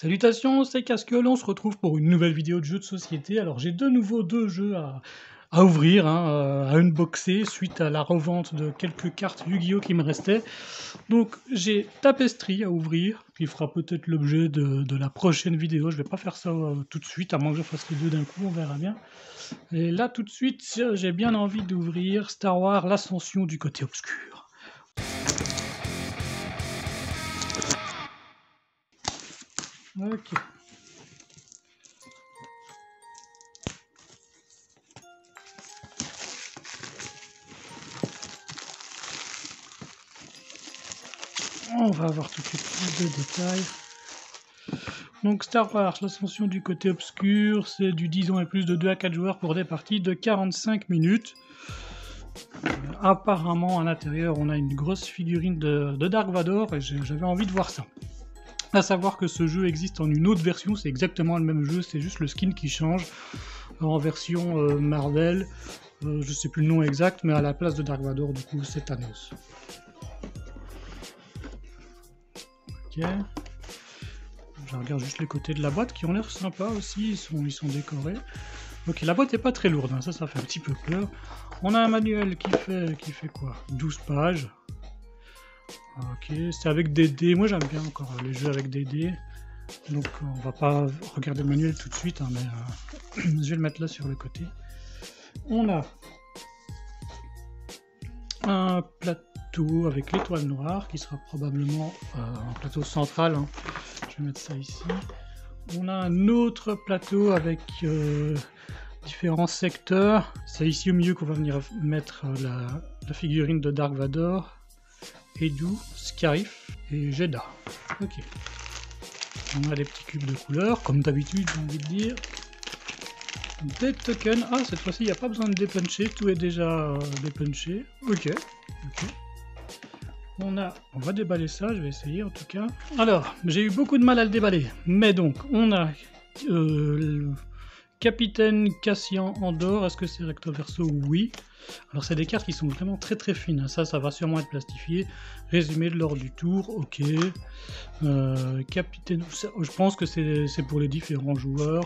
Salutations, c'est K.Skull, on se retrouve pour une nouvelle vidéo de jeux de société. Alors j'ai de nouveau deux jeux à ouvrir, à unboxer, suite à la revente de quelques cartes Yu-Gi-Oh qui me restaient. Donc j'ai Tapestry à ouvrir, qui fera peut-être l'objet de la prochaine vidéo. Je vais pas faire ça tout de suite, à moins que je fasse les deux d'un coup, on verra bien. Et là tout de suite, j'ai bien envie d'ouvrir Star Wars L'Ascension du Côté Obscur. Ok. On va avoir tout de suite plus de détails. Donc Star Wars, l'ascension du côté obscur, c'est du 10 ans et plus de 2 à 4 joueurs pour des parties de 45 minutes. Apparemment à l'intérieur on a une grosse figurine de Dark Vador et j'avais envie de voir ça. À savoir que ce jeu existe en une autre version, c'est exactement le même jeu, c'est juste le skin qui change en version Marvel, je sais plus le nom exact, mais à la place de Dark Vador, du coup, c'est Thanos. Ok. Je regarde juste les côtés de la boîte qui ont l'air sympa aussi, ils sont décorés. Ok, la boîte n'est pas très lourde, hein, ça fait un petit peu peur. On a un manuel qui fait quoi, 12 pages. Ok, c'est avec des dés, moi j'aime bien encore les jeux avec des dés, donc on va pas regarder le manuel tout de suite, hein, mais je vais le mettre là sur le côté. On a un plateau avec l'étoile noire qui sera probablement un plateau central, hein. Je vais mettre ça ici. On a un autre plateau avec différents secteurs, c'est ici au milieu qu'on va venir mettre la figurine de Dark Vador. Edu, Scarif et Jeda. Ok. On a des petits cubes de couleurs, comme d'habitude, j'ai envie de dire. Des tokens. Ah, cette fois-ci, il n'y a pas besoin de dépuncher, tout est déjà dépunché. Ok. On va déballer ça, je vais essayer en tout cas. Alors, j'ai eu beaucoup de mal à le déballer. Mais donc, on a le capitaine Cassian Andorre. Est-ce que c'est recto verso? Oui. Alors c'est des cartes qui sont vraiment très très fines, ça va sûrement être plastifié. Résumé de l'ordre du tour, ok. Capitaine, je pense que c'est pour les différents joueurs.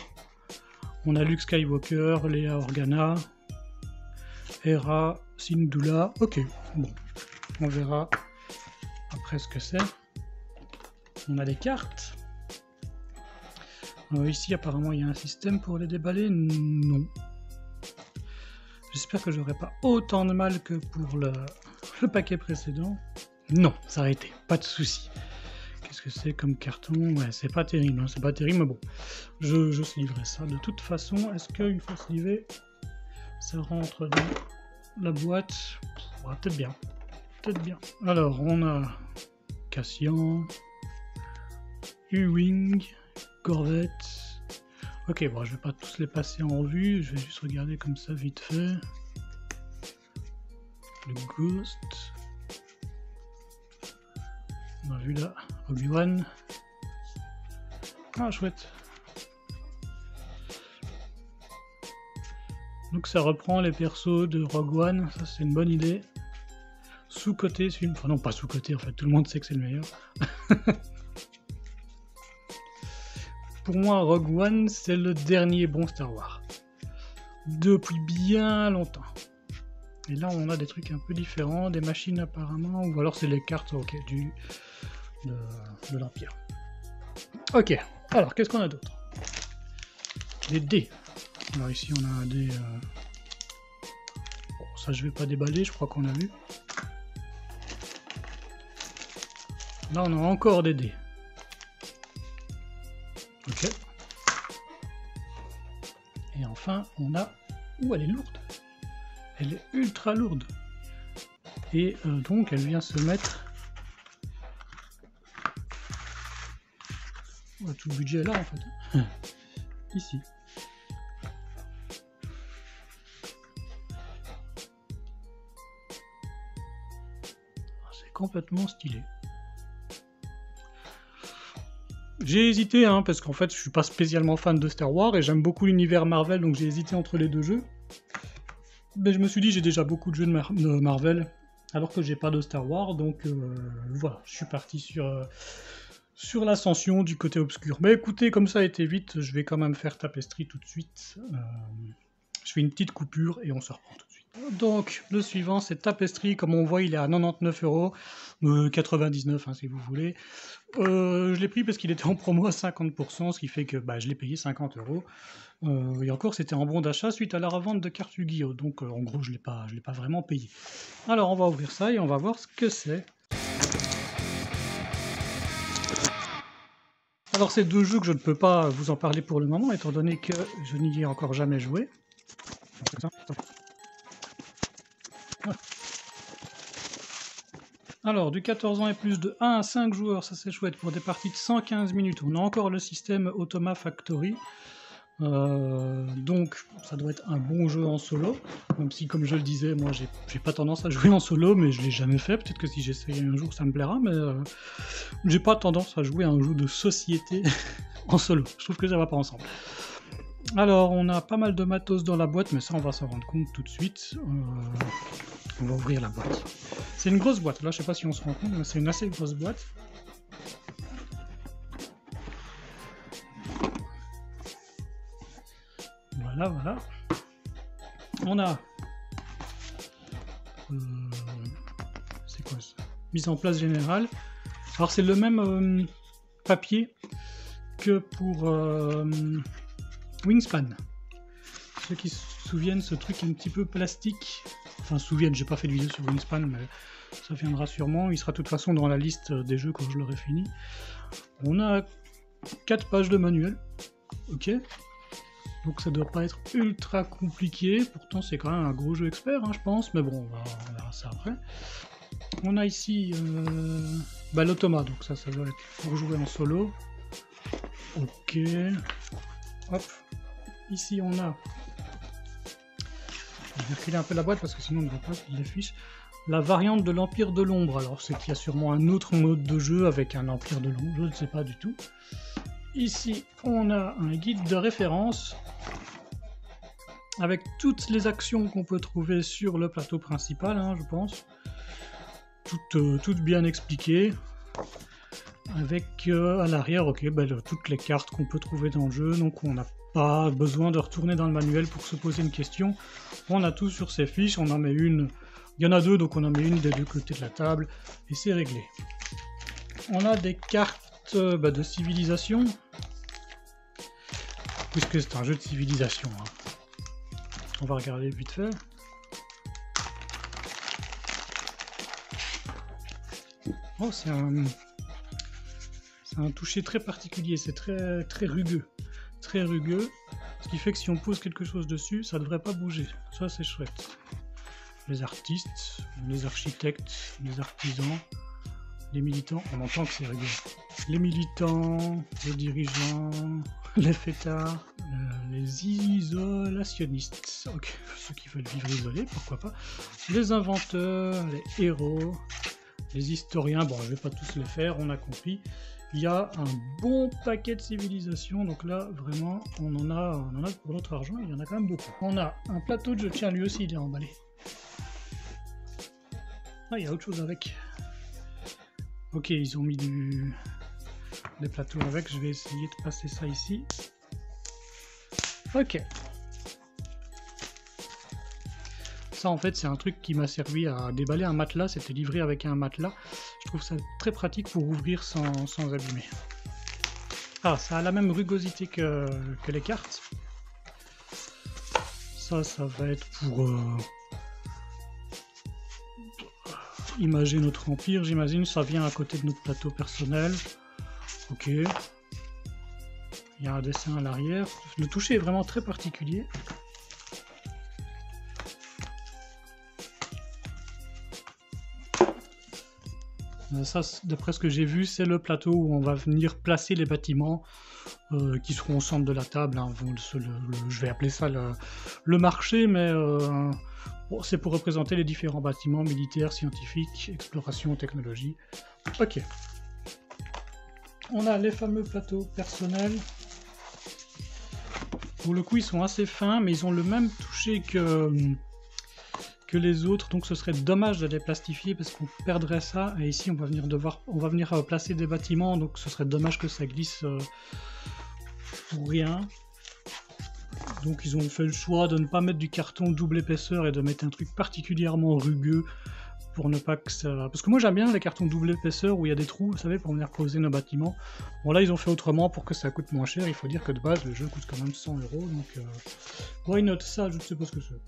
On a Luke Skywalker, Leia Organa, Hera Syndulla, ok. Bon, on verra après ce que c'est. On a des cartes. Ici apparemment il y a un système pour les déballer, non. J'espère que j'aurai pas autant de mal que pour le paquet précédent. Non, ça a été, pas de souci. Qu'est-ce que c'est comme carton? Ouais, c'est pas terrible, hein, c'est pas terrible, mais bon. Je livrerai ça de toute façon. Est-ce qu'une fois slivé, ça rentre dans la boîte? Ouais, peut-être bien. Peut-être bien. Alors, on a Cassian, U-Wing, Corvette. Ok, bon, je vais pas tous les passer en revue, je vais juste regarder comme ça vite fait. Le Ghost. On a vu là, Obi-Wan. Ah, chouette. Donc ça reprend les persos de Rogue One, ça c'est une bonne idée. Sous-côté, c'est une... Enfin non, pas sous-côté, en fait, tout le monde sait que c'est le meilleur. Pour moi, Rogue One, c'est le dernier bon Star Wars. Depuis bien longtemps. Et là, on a des trucs un peu différents, des machines apparemment, ou alors c'est les cartes okay, de l'Empire. Ok, alors qu'est-ce qu'on a d'autre? Des dés. Alors ici, on a un dé... Bon, ça, je vais pas déballer, je crois qu'on a vu. Là, on a encore des dés. Ok. Et enfin, on a... Ouh, elle est lourde. Elle est ultra lourde. Et donc, elle vient se mettre... Oh, tout le budget est là, en fait. Ici. C'est complètement stylé. J'ai hésité, hein, parce qu'en fait je suis pas spécialement fan de Star Wars et j'aime beaucoup l'univers Marvel, donc j'ai hésité entre les deux jeux. Mais je me suis dit j'ai déjà beaucoup de jeux de Marvel alors que j'ai pas de Star Wars, donc voilà, je suis parti sur, sur l'ascension du côté obscur. Mais écoutez, comme ça a été vite, je vais quand même faire Tapestry tout de suite. Je fais une petite coupure et on se reprend tout de suite. Donc, le suivant, c'est Tapestry. Comme on voit, il est à 99 €. 99, hein, si vous voulez. Je l'ai pris parce qu'il était en promo à 50 %, ce qui fait que bah, je l'ai payé 50 €. Et encore, c'était en bon d'achat suite à la revente de CartuGuio. Donc, en gros, je ne l'ai pas vraiment payé. Alors, on va ouvrir ça et on va voir ce que c'est. Alors, c'est deux jeux que je ne peux pas vous en parler pour le moment, étant donné que je n'y ai encore jamais joué. Alors, du 14 ans et plus de 1 à 5 joueurs, ça c'est chouette, pour des parties de 115 minutes. On a encore le système Automa Factory, donc ça doit être un bon jeu en solo, même si, comme je le disais, moi j'ai pas tendance à jouer en solo, mais je l'ai jamais fait. Peut-être que si j'essaye un jour ça me plaira, mais j'ai pas tendance à jouer à un jeu de société en solo, je trouve que ça va pas ensemble. Alors, on a pas mal de matos dans la boîte, mais ça, on va s'en rendre compte tout de suite. On va ouvrir la boîte. C'est une grosse boîte. Là, je sais pas si on se rend compte, mais c'est une assez grosse boîte. Voilà, voilà. On a... c'est quoi ça? Mise en place générale. Alors, c'est le même papier que pour... Wingspan. Ceux qui se souviennent, ce truc un petit peu plastique, enfin souviennent, j'ai pas fait de vidéo sur Wingspan, mais ça viendra sûrement, il sera de toute façon dans la liste des jeux quand je l'aurai fini. On a 4 pages de manuel, ok, donc ça doit pas être ultra compliqué, pourtant c'est quand même un gros jeu expert, hein, je pense, mais bon, on verra ça après. On a ici bah, l'automat, donc ça doit être pour jouer en solo, ok. Hop. Ici on a, je vais reculer un peu la boîte parce que sinon on ne voit pas l'affiche, la variante de l'Empire de l'Ombre. Alors c'est qu'il y a sûrement un autre mode de jeu avec un Empire de l'Ombre, je ne sais pas du tout. Ici on a un guide de référence avec toutes les actions qu'on peut trouver sur le plateau principal, hein, je pense. Toutes bien expliquées. Avec à l'arrière, ok, ben, toutes les cartes qu'on peut trouver dans le jeu, donc on n'a pas besoin de retourner dans le manuel pour se poser une question. On a tout sur ces fiches, on en met une, il y en a deux, donc on en met une des deux côtés de la table, et c'est réglé. On a des cartes ben, de civilisation, puisque c'est un jeu de civilisation. Hein. On va regarder vite fait. Oh, c'est un toucher très particulier, c'est très rugueux, ce qui fait que si on pose quelque chose dessus, ça devrait pas bouger, ça c'est chouette. Les artistes, les architectes, les artisans, les militants, on entend que c'est rugueux. Les militants, les dirigeants, les fêtards, les isolationnistes, ok, ceux qui veulent vivre isolés, pourquoi pas, les inventeurs, les héros, les historiens, bon je vais pas tous les faire, on a compris. Il y a un bon paquet de civilisations, donc là vraiment on en a pour notre argent, il y en a quand même beaucoup. On a un plateau de jeu, tiens lui aussi il est emballé. Ah il y a autre chose avec. Ok ils ont mis des plateaux avec, je vais essayer de passer ça ici. Ok. Ça en fait c'est un truc qui m'a servi à déballer un matelas, c'était livré avec un matelas. Je trouve ça très pratique pour ouvrir sans abîmer. Ah, ça a la même rugosité que les cartes. Ça va être pour imager notre empire, j'imagine. Ça vient à côté de notre plateau personnel. Ok. Il y a un dessin à l'arrière. Le toucher est vraiment très particulier. Ça, d'après ce que j'ai vu, c'est le plateau où on va venir placer les bâtiments qui seront au centre de la table. Hein. Je vais appeler ça le marché, mais c'est pour représenter les différents bâtiments militaires, scientifiques, exploration, technologie. Ok. On a les fameux plateaux personnels. Pour le coup, ils sont assez fins, mais ils ont le même toucher que que les autres, donc ce serait dommage de les plastifier parce qu'on perdrait ça, et ici on va venir placer des bâtiments, donc ce serait dommage que ça glisse pour rien. Donc ils ont fait le choix de ne pas mettre du carton double épaisseur et de mettre un truc particulièrement rugueux pour ne pas que ça... Parce que moi j'aime bien les cartons double épaisseur où il y a des trous, vous savez, pour venir poser nos bâtiments. Bon là ils ont fait autrement pour que ça coûte moins cher, il faut dire que de base le jeu coûte quand même 100 €, donc... why not? Ça je ne sais pas ce que c'est.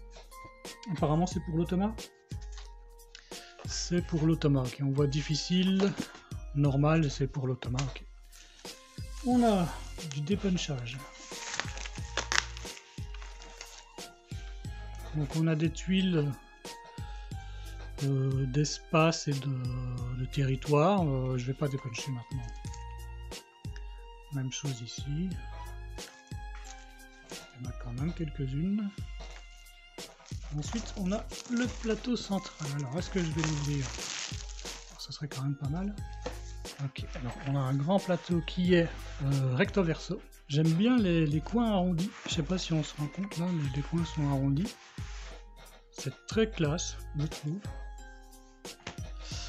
Apparemment c'est pour l'automa. C'est pour l'automa, ok. On voit difficile, normal, c'est pour l'automa, ok. On a du dépunchage. Donc on a des tuiles d'espace et de territoire. Je vais pas dépuncher maintenant. Même chose ici. Il y en a quand même quelques-unes. Ensuite on a le plateau central. Alors est-ce que je vais l'ouvrir? Ça serait quand même pas mal. Ok, alors on a un grand plateau qui est recto verso. J'aime bien les coins arrondis. Je sais pas si on se rend compte, là, les coins sont arrondis. C'est très classe, je trouve.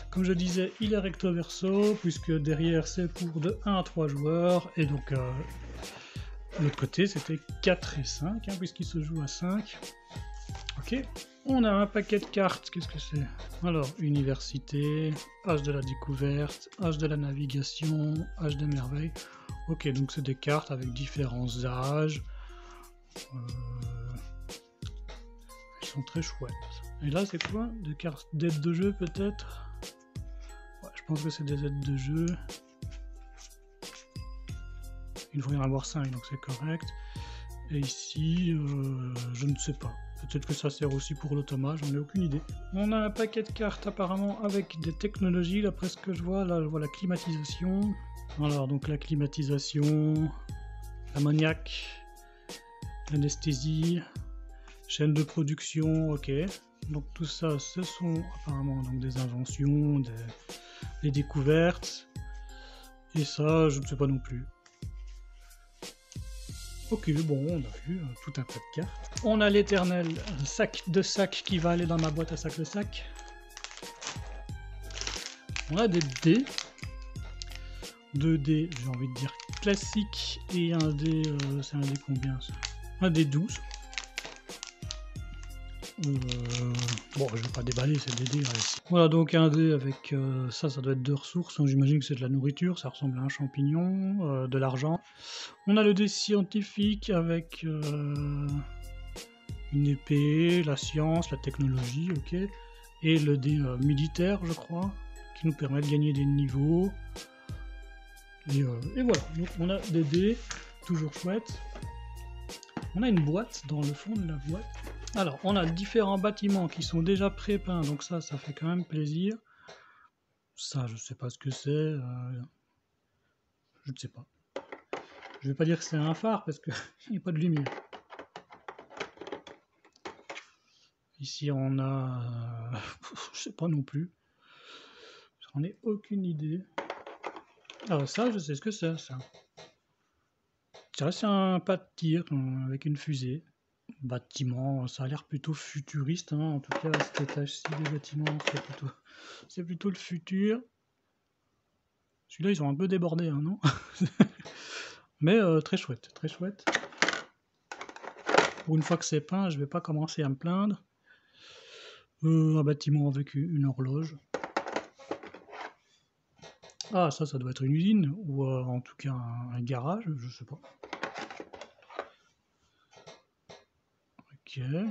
Comme je disais, il est recto verso, puisque derrière c'est pour de 1 à 3 joueurs, et donc l'autre côté c'était 4 et 5, hein, puisqu'il se joue à 5. Ok, on a un paquet de cartes, qu'est-ce que c'est? Alors, université, âge de la découverte, âge de la navigation, âge des merveilles. Ok, donc c'est des cartes avec différents âges. Elles sont très chouettes. Et là, c'est quoi? Des cartes d'aide de jeu, peut-être? Ouais, je pense que c'est des aides de jeu. Il faut y en avoir 5, donc c'est correct. Et ici, je ne sais pas. Peut-être que ça sert aussi pour l'automa, j'en ai aucune idée. On a un paquet de cartes apparemment avec des technologies, là, après ce que je vois. Là, je vois la climatisation. Alors, donc la climatisation, l'ammoniac, l'anesthésie, chaîne de production, ok. Donc tout ça, ce sont apparemment donc, des inventions, des découvertes. Et ça, je ne sais pas non plus. Ok, bon, on a vu tout un tas de cartes. On a l'éternel sac de sac qui va aller dans ma boîte à sac de sac. On a des dés. 2 dés, j'ai envie de dire classique, et un dé, c'est un dé combien ça? Un dé 12. Bon, je vais pas déballer, c'est des dés. Ouais. Voilà, donc un dé avec ça doit être 2 ressources. J'imagine que c'est de la nourriture, ça ressemble à un champignon, de l'argent. On a le dé scientifique avec une épée, la science, la technologie, ok. Et le dé militaire, je crois, qui nous permet de gagner des niveaux. Et voilà, donc on a des dés, toujours chouette. On a une boîte dans le fond de la boîte. Alors, on a différents bâtiments qui sont déjà pré-peints, donc ça fait quand même plaisir. Ça, je sais pas ce que c'est. Je ne sais pas. Je vais pas dire que c'est un phare, parce qu'il n'y a pas de lumière. Ici, on a... je sais pas non plus. J'en ai aucune idée. Alors ça, je sais ce que c'est, ça. Ça, c'est un pas de tir avec une fusée. Bâtiment, ça a l'air plutôt futuriste, hein. En tout cas, à cette étage-ci des bâtiments, c'est plutôt le futur. Celui-là, ils ont un peu débordé, hein, non? Mais très chouette, très chouette. Pour une fois que c'est peint, je vais pas commencer à me plaindre. Un bâtiment avec une horloge. Ah, ça doit être une usine, ou en tout cas un garage, je sais pas. Ok. Ils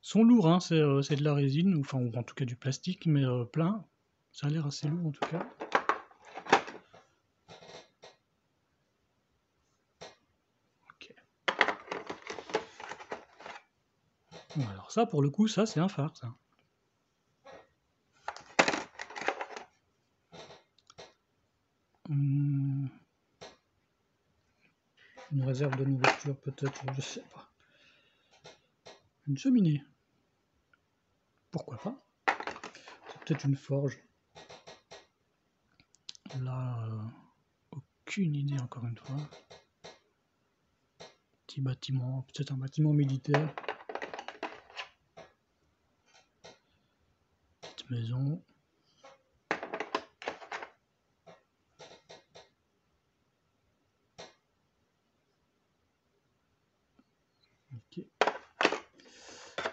sont lourds, hein, c'est de la résine, enfin ou en tout cas du plastique, mais plein. Ça a l'air assez lourd en tout cas. Ok. Bon, alors ça, pour le coup, ça c'est un phare, ça. Une réserve de nourriture peut-être, je sais pas. Une cheminée. Pourquoi pas? C'est peut-être une forge. Là, aucune idée encore une fois. Petit bâtiment, peut-être un bâtiment militaire. maison. Okay.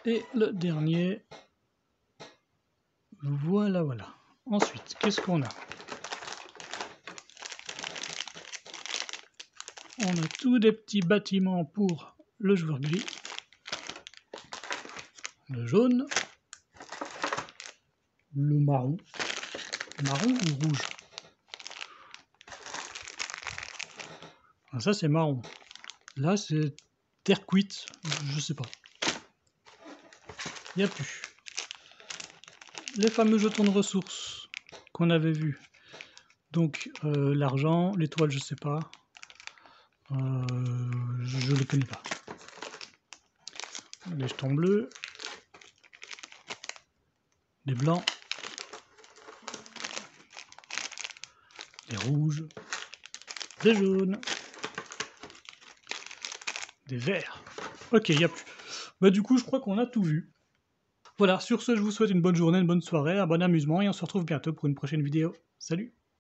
Et le dernier. Voilà, voilà. Ensuite, qu'est-ce qu'on a? On a tous des petits bâtiments pour le joueur gris, le jaune, le marron ou rouge. Alors ça c'est marron, là c'est terre cuite, je sais pas. Il n'y a plus. Les fameux jetons de ressources qu'on avait vus, donc l'argent, l'étoile je sais pas. Je ne les connais pas. Des jetons bleus, des blancs, des rouges, des jaunes, des verts. Ok, il n'y a plus. Bah, du coup, je crois qu'on a tout vu. Voilà, sur ce, je vous souhaite une bonne journée, une bonne soirée, un bon amusement et on se retrouve bientôt pour une prochaine vidéo. Salut!